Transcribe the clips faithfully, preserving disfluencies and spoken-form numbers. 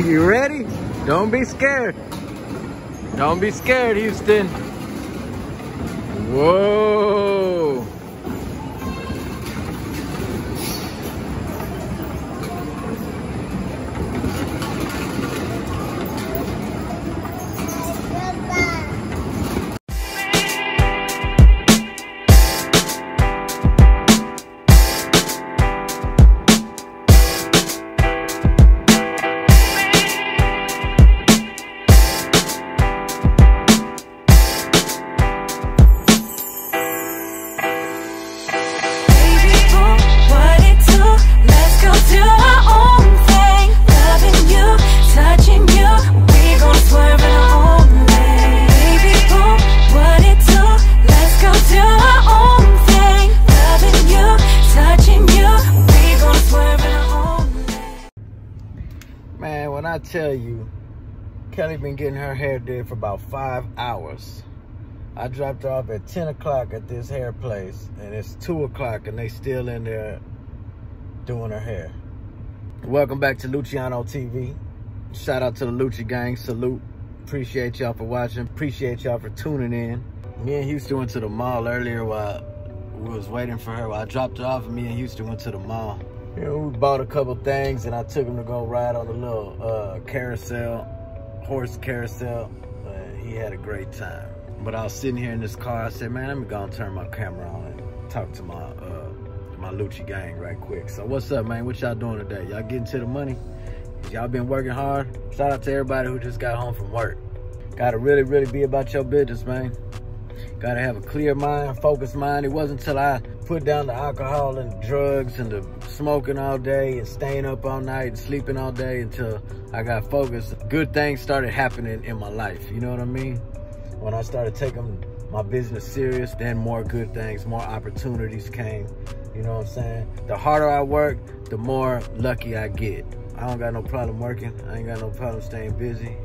You ready? Don't be scared. Don't be scared, Houston. Whoa. I tell you, Kelly been getting her hair did for about five hours. I dropped her off at ten o'clock at this hair place, and it's two o'clock, and they still in there doing her hair. Welcome back to Luciano T V. Shout out to the Lucha Gang. Salute. Appreciate y'all for watching. Appreciate y'all for tuning in. Me and Houston went to the mall earlier while we was waiting for her. While I dropped her off, and me and Houston went to the mall. You know, we bought a couple things, and I took him to go ride on the little uh, carousel, horse carousel. But he had a great time. But I was sitting here in this car. I said, man, let me go and turn my camera on and talk to my uh, my Lucha Gang right quick. So what's up, man? What y'all doing today? Y'all getting to the money? Y'all been working hard? Shout out to everybody who just got home from work. Gotta really, really be about your business, man. Gotta have a clear mind, focused mind. It wasn't until I put down the alcohol and the drugs and the smoking all day and staying up all night and sleeping all day until I got focused. Good things started happening in my life, you know what I mean? When I started taking my business serious, then more good things, more opportunities came, you know what I'm saying? The harder I work, the more lucky I get. I don't got no problem working. I ain't got no problem staying busy.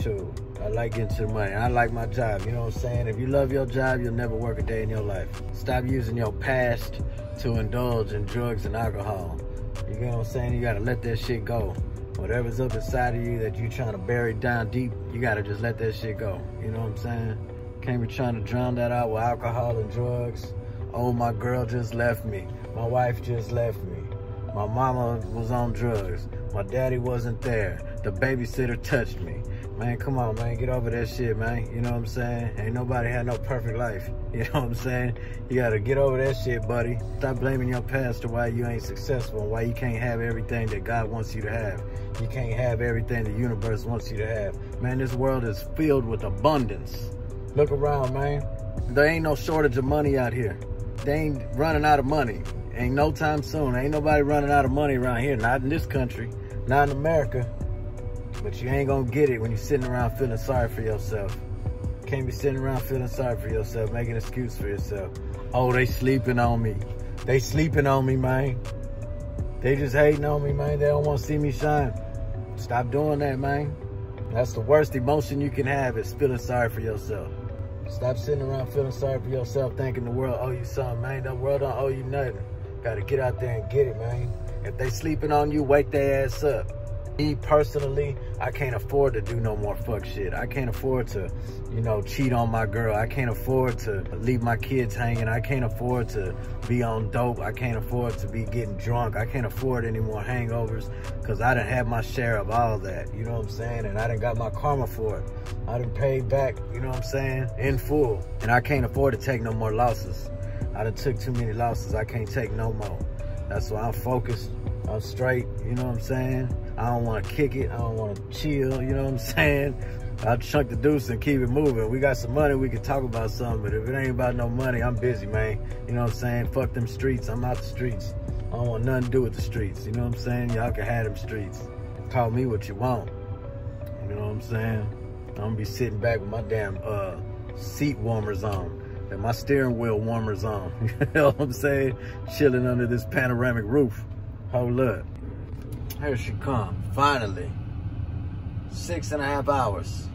Shoot, I like getting to the money. I like my job, you know what I'm saying? If you love your job, you'll never work a day in your life. Stop using your past to indulge in drugs and alcohol. You get what I'm saying? You gotta let that shit go. Whatever's up inside of you that you trying to bury down deep, you gotta just let that shit go. You know what I'm saying? Can't be trying to drown that out with alcohol and drugs. Oh, my girl just left me. My wife just left me. My mama was on drugs. My daddy wasn't there. The babysitter touched me. Man, come on, man. Get over that shit, man. You know what I'm saying? Ain't nobody had no perfect life. You know what I'm saying? You gotta get over that shit, buddy. Stop blaming your past to why you ain't successful and why you can't have everything that God wants you to have. You can't have everything the universe wants you to have. Man, this world is filled with abundance. Look around, man. There ain't no shortage of money out here. They ain't running out of money. Ain't no time soon. Ain't nobody running out of money around here. Not in this country. Not in America. But you ain't gonna get it when you're sitting around feeling sorry for yourself. Can't be sitting around feeling sorry for yourself, making excuses for yourself. Oh, they sleeping on me. They sleeping on me, man. They just hating on me, man. They don't wanna see me shine. Stop doing that, man. That's the worst emotion you can have, is feeling sorry for yourself. Stop sitting around feeling sorry for yourself, thinking the world owe you something, man. The world don't owe you nothing. Gotta get out there and get it, man. If they sleeping on you, wake their ass up. Me personally, I can't afford to do no more fuck shit. I can't afford to, you know, cheat on my girl. I can't afford to leave my kids hanging. I can't afford to be on dope. I can't afford to be getting drunk. I can't afford any more hangovers, because I done had my share of all that. You know what I'm saying? And I done got my karma for it. I done paid back, you know what I'm saying, in full. And I can't afford to take no more losses. I done took too many losses. I can't take no more. That's why I'm focused. I'm straight, you know what I'm saying? I don't want to kick it. I don't want to chill, you know what I'm saying? I'll chunk the deuce and keep it moving. We got some money, we can talk about something, but if it ain't about no money, I'm busy, man. You know what I'm saying? Fuck them streets. I'm out the streets. I don't want nothing to do with the streets, you know what I'm saying? Y'all can have them streets. Call me what you want, you know what I'm saying? I'm going to be sitting back with my damn uh, seat warmers on. And my steering wheel warmers on. You know what I'm saying? Chilling under this panoramic roof. Hold up. Here she come, finally. Six and a half hours.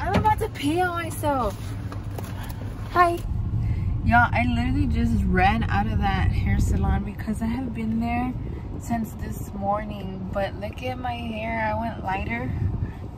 I'm about to pee on myself. Hi. Y'all, I literally just ran out of that hair salon because I have been there since this morning. But look at my hair. I went lighter.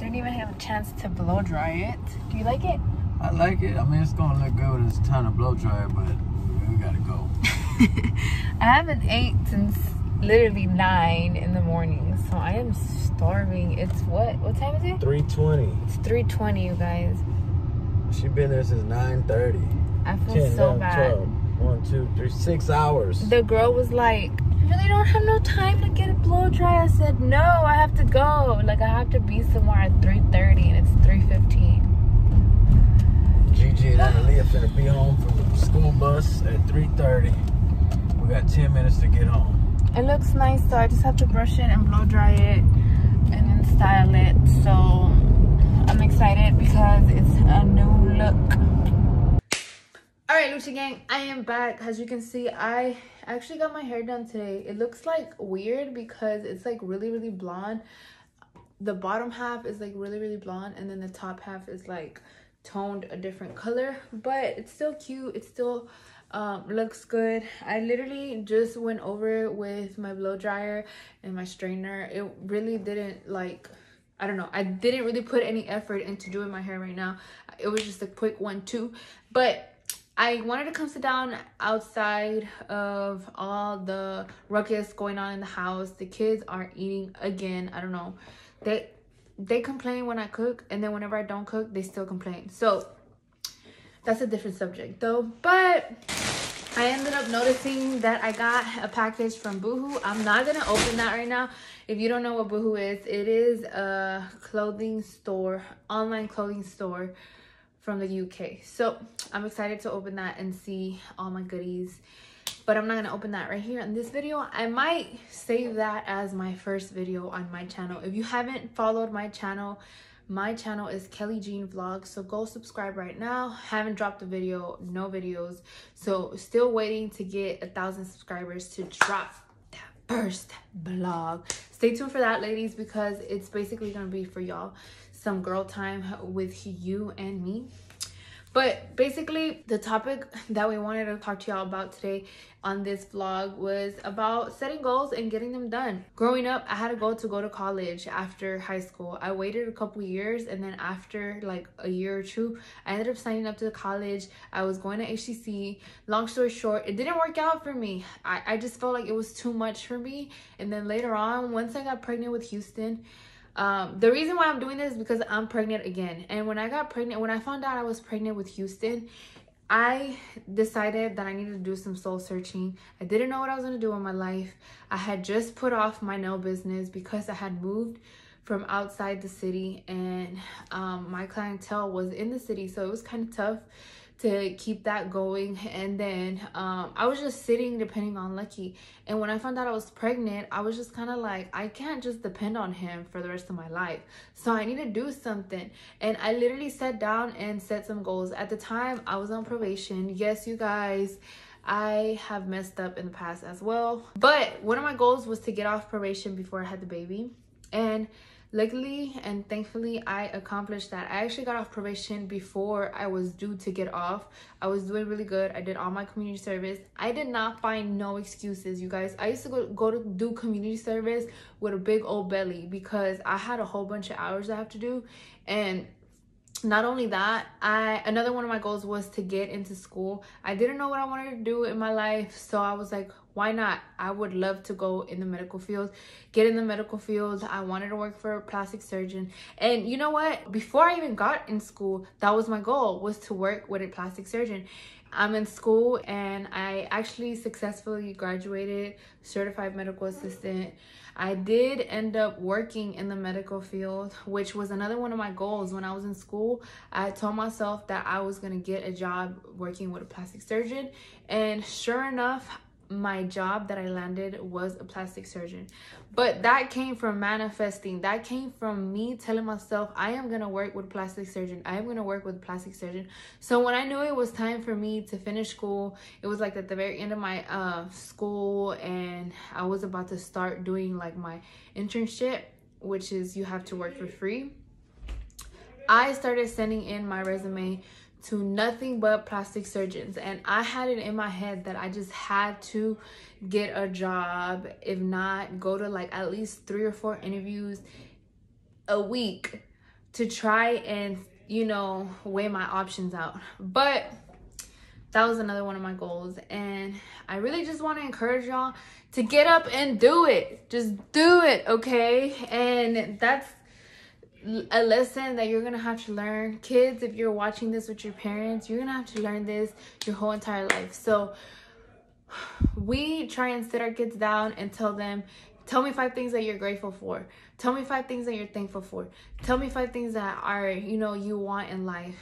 Didn't even have a chance to blow dry it. Do you like it? I like it. I mean, it's going to look good. It's time to blow dry it, but we got to go. I haven't ate since literally nine in the morning. So I am starving. It's what? What time is it? three twenty. It's three twenty, you guys. She's been there since nine thirty. I feel ten, so nine, bad. twelve, one, two, three, six hours. The girl was like, "I really don't have no time to get it blow dry." I said, "No, I have to go. Like, I have to be somewhere at three thirty, and it's three fifteen." Gigi and Analia finna be home from the school bus at three thirty. We got ten minutes to get home. It looks nice, so I just have to brush it and blow dry it, and then style it. So I'm excited because it's a new look. Alright, Lucha Gang, I am back. As you can see, I actually got my hair done today. It looks like weird because it's like really, really blonde. The bottom half is like really, really blonde, and then the top half is like toned a different color, but it's still cute. It still um, looks good. I literally just went over it with my blow dryer and my straightener. It really didn't like... I don't know. I didn't really put any effort into doing my hair right now. It was just a quick one, two, but... I wanted to come sit down outside of all the ruckus going on in the house. The kids are eating again. I don't know. They they complain when I cook, and then whenever I don't cook, they still complain. So that's a different subject though. But I ended up noticing that I got a package from Boohoo. I'm not going to open that right now. If you don't know what Boohoo is, it is a clothing store, online clothing store from the U K. So I'm excited to open that and see all my goodies, but I'm not gonna open that right here in this video. I might save that as my first video on my channel. If you haven't followed my channel, my channel is Kelly Jean Vlog, so go subscribe right now. Haven't dropped a video, no videos, so still waiting to get a thousand subscribers to drop that first vlog. Stay tuned for that, ladies, because it's basically gonna be for y'all, some girl time with you and me. But basically, the topic that we wanted to talk to y'all about today on this vlog was about setting goals and getting them done. Growing up, I had a goal to go to college after high school. I waited a couple years, and then after like a year or two, I ended up signing up to the college. I was going to H C C. Long story short, it didn't work out for me. I, I just felt like it was too much for me. And then later on, once I got pregnant with Houston, Um, the reason why I'm doing this is because I'm pregnant again. And when I got pregnant, when I found out I was pregnant with Houston, I decided that I needed to do some soul searching. I didn't know what I was going to do in my life. I had just put off my nail business because I had moved from outside the city, and um, my clientele was in the city. So it was kind of tough to keep that going. And then um, I was just sitting depending on Lucky. And when I found out I was pregnant, I was just kind of like, I can't just depend on him for the rest of my life. So I need to do something. And I literally sat down and set some goals. At the time, I was on probation. Yes, you guys, I have messed up in the past as well. But one of my goals was to get off probation before I had the baby. And luckily and thankfully, I accomplished that. I actually got off probation before I was due to get off. I was doing really good. I did all my community service. I did not find no excuses, you guys. I used to go, go to do community service with a big old belly because I had a whole bunch of hours I have to do. And not only that, I another one of my goals was to get into school. I didn't know what I wanted to do in my life, so I was like, why not? I would love to go in the medical field, get in the medical field. I wanted to work for a plastic surgeon. And you know what? Before I even got in school, that was my goal, was to work with a plastic surgeon. I'm in school, and I actually successfully graduated certified medical assistant. I did end up working in the medical field, which was another one of my goals. When I was in school, I told myself that I was gonna get a job working with a plastic surgeon. And sure enough, my job that I landed was a plastic surgeon. But that came from manifesting. That came from me telling myself, I am gonna work with plastic surgeon. I am gonna work with plastic surgeon. So when I knew it was time for me to finish school, it was like at the very end of my uh, school, and I was about to start doing like my internship, which is you have to work for free. I started sending in my resume to nothing but plastic surgeons. And I had it in my head that I just had to get a job, if not go to like at least three or four interviews a week to try and, you know, weigh my options out. But that was another one of my goals, and I really just want to encourage y'all to get up and do it. Just do it, okay? And that's a lesson that you're gonna have to learn. Kids, if you're watching this with your parents, you're gonna have to learn this your whole entire life. So we try and sit our kids down and tell them, tell me five things that you're grateful for. Tell me five things that you're thankful for. Tell me five things that are, you know, you want in life.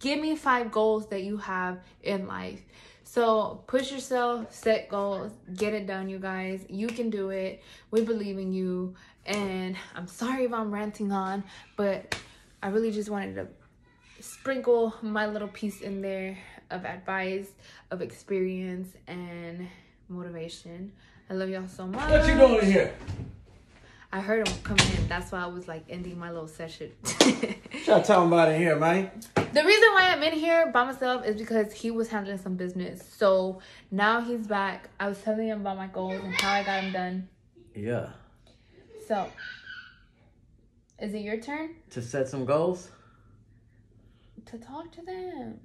Give me five goals that you have in life. So push yourself, set goals, get it done, you guys. You can do it. We believe in you. And I'm sorry if I'm ranting on, but I really just wanted to sprinkle my little piece in there of advice, of experience, and motivation. I love y'all so much. What you doing in here? I heard him come in. That's why I was like ending my little session. What y'all talking about in here, man? The reason why I'm in here by myself is because he was handling some business. So now he's back. I was telling him about my goals and how I got them done. Yeah. So, is it your turn? To set some goals? To talk to them.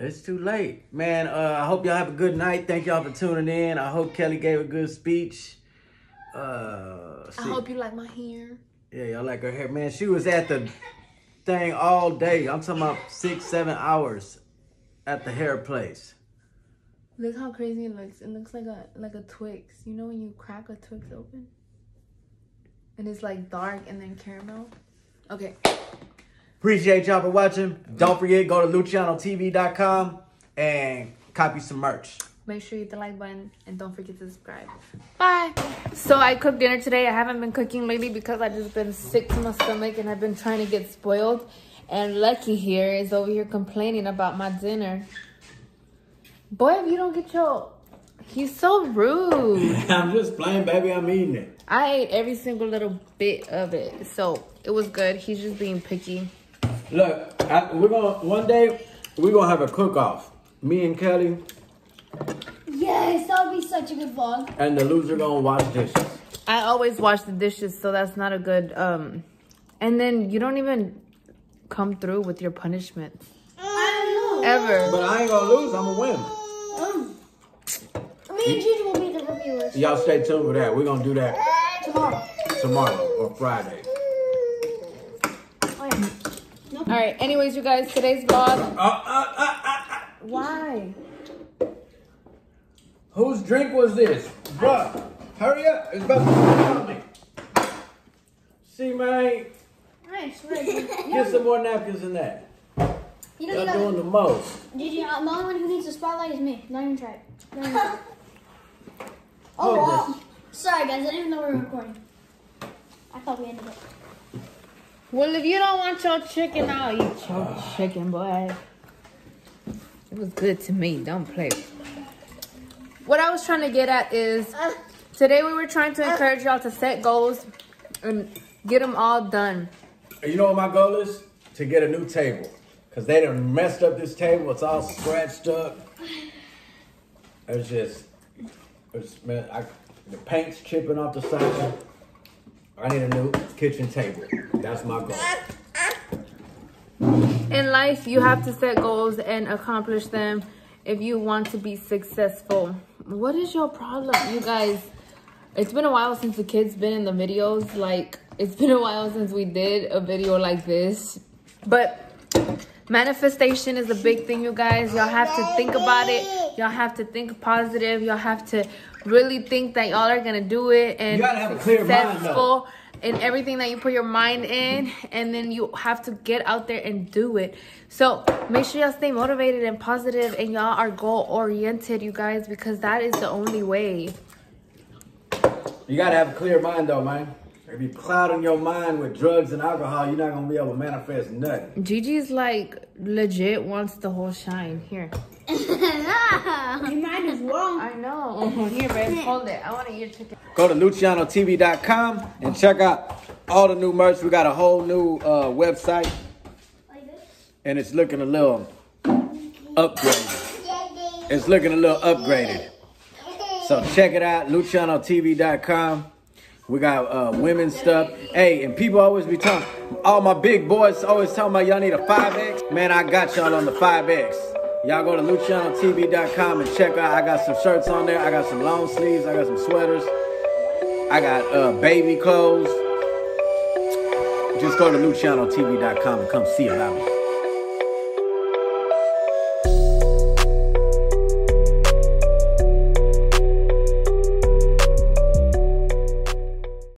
It's too late. Man, uh, I hope y'all have a good night. Thank y'all for tuning in. I hope Kelly gave a good speech. Uh, I hope you like my hair. Yeah, y'all like her hair. Man, she was at the thing all day. I'm talking about six, seven hours at the hair place. Look how crazy it looks. It looks like a like a Twix. You know when you crack a Twix open? And it's like dark and then caramel. Okay. Appreciate y'all for watching. Don't forget, go to Luciano T V dot com and copy some merch. Make sure you hit the like button and don't forget to subscribe. Bye. So I cooked dinner today. I haven't been cooking lately because I've just been sick to my stomach and I've been trying to get spoiled. And Lucky here is over here complaining about my dinner. Boy, if you don't get your... He's so rude. I'm just playing, baby. I'm eating it. I ate every single little bit of it. So it was good. He's just being picky. Look, I, we're gonna one day, we're going to have a cook-off. Me and Kelly... Yes, that'll be such a good vlog. And the loser gonna wash dishes. I always wash the dishes, so that's not a good. Um, and then you don't even come through with your punishment. I ever. But I ain't gonna lose. I'm a win. Um, me and Gigi will be the reviewers. Y'all stay tuned for that. We're gonna do that tomorrow, tomorrow or Friday. Oh, yeah. No. All right. Anyways, you guys, today's vlog. Uh, uh, uh, uh, uh. Why? Whose drink was this? Bruh, hurry up. It's about to me. See, man. I swear. Get some more napkins than that. You know, you're doing the most. Did you? Uh, the only one who needs a spotlight is me. Not even try it. Not even try it. Oh, wow. Sorry, guys. I didn't know we were recording. I thought we ended it. Well, if you don't want your chicken, I'll eat your chicken, boy. It was good to me. Don't play. What I was trying to get at is today we were trying to encourage y'all to set goals and get them all done. You know what my goal is? To get a new table. Because they done messed up this table. It's all scratched up. It's just, it's, man, I, the paint's chipping off the side. I need a new kitchen table. That's my goal. In life, you have to set goals and accomplish them if you want to be successful. What is your problem, you guys? It's been a while since the kids been in the videos. Like, it's been a while since we did a video like this. But manifestation is a big thing, you guys. Y'all have to think about it. Y'all have to think positive. Y'all have to really think that y'all are gonna do it and you gotta have a clear mind, though. In everything that you put your mind in, and then you have to get out there and do it. So make sure y'all stay motivated and positive, and y'all are goal oriented, you guys, because that is the only way. You gotta have a clear mind, though, man. If you're clouding your mind with drugs and alcohol, you're not gonna be able to manifest nothing. Gigi's like legit wants the whole shine here. You might as well. I know. Here, babe, hold it. I want to eat your chicken. Go to Luciano T V dot com and check out all the new merch. We got a whole new uh, website. Like this? and it's looking a little upgraded. It's looking a little upgraded. So check it out, Luciano T V dot com. We got uh, women's stuff. Hey, and people always be talking, all my big boys always talking about y'all need a five X. Man, I got y'all on the five X. Y'all go to Luciano T V dot com and check out. I got some shirts on there. I got some long sleeves. I got some sweaters. I got uh, baby clothes. Just go to Luciano T V dot com and come see it out.